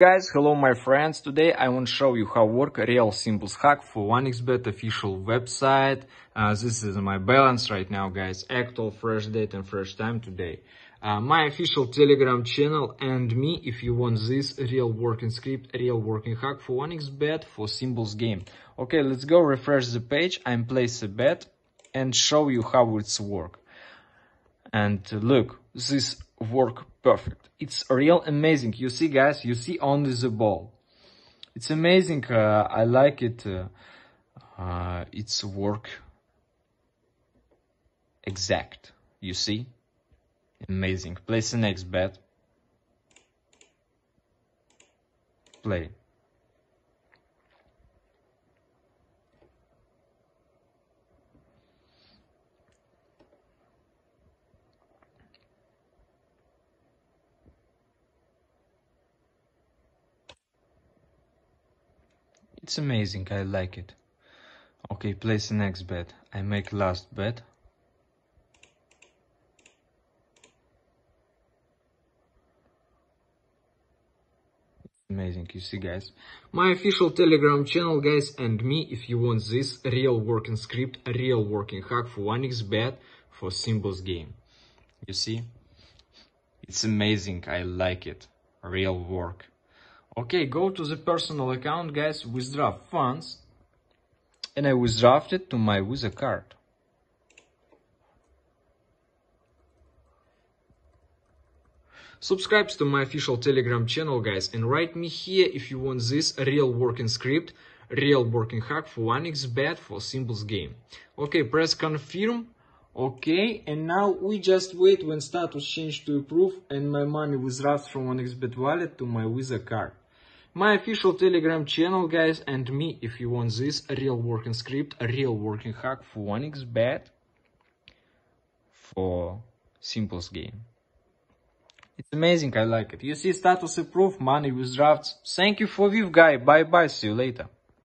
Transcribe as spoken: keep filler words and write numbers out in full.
Guys, hello my friends. Today I want to show you how work a real Thimbles hack for one x bet official website. Uh, this is my balance right now, guys. Actual fresh date and fresh time today. Uh, my official Telegram channel and me if you want this real working script, real working hack for one x bet for Thimbles game. Okay, let's go refresh the page and place a bet and show you how it's work. And look, this work perfect. It's real amazing. You see, guys, you see only the ball. It's amazing. Uh, I like it. Uh, uh, it's work exact. You see? Amazing. Place the next bet. Play. It's amazing, I like it. Okay, place the next bet. I make last bet. It's amazing, you see, guys. My official Telegram channel, guys, and me if you want this real working script, real working hack for one x bet for Thimbles game. You see? It's amazing, I like it. Real work. Okay, go to the personal account, guys, withdraw funds, and I withdraw it to my Visa card. Subscribe to my official Telegram channel, guys, and write me here if you want this real working script, real working hack for one x bet for Thimbles game. Okay, press confirm. Okay, and now we just wait when status change to approve and my money withdraws from one x bet wallet to my Visa card. My official Telegram channel, guys, and me if you want this real working script, a real working hack for one x bet for Thimbles game. It's amazing, I like it. You see status approved, money withdraws. Thank you for view, guy. Bye bye, see you later.